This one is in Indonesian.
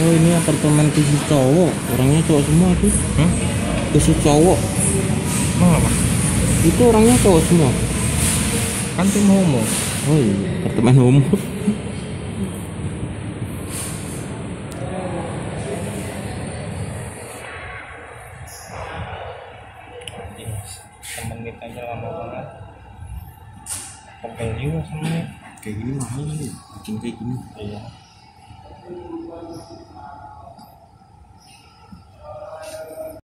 Oh, ini apartemen khusus cowok, orangnya cowok semua tuh. Hmm? Khusus cowok. Emang apa? Itu orangnya cowok semua. Kan tim homo. Oh iya, apartemen homo. Temen kita aja lama banget. Pegel juga semuanya. Kayak gini mahal sih, bikin kayak gini. Iya.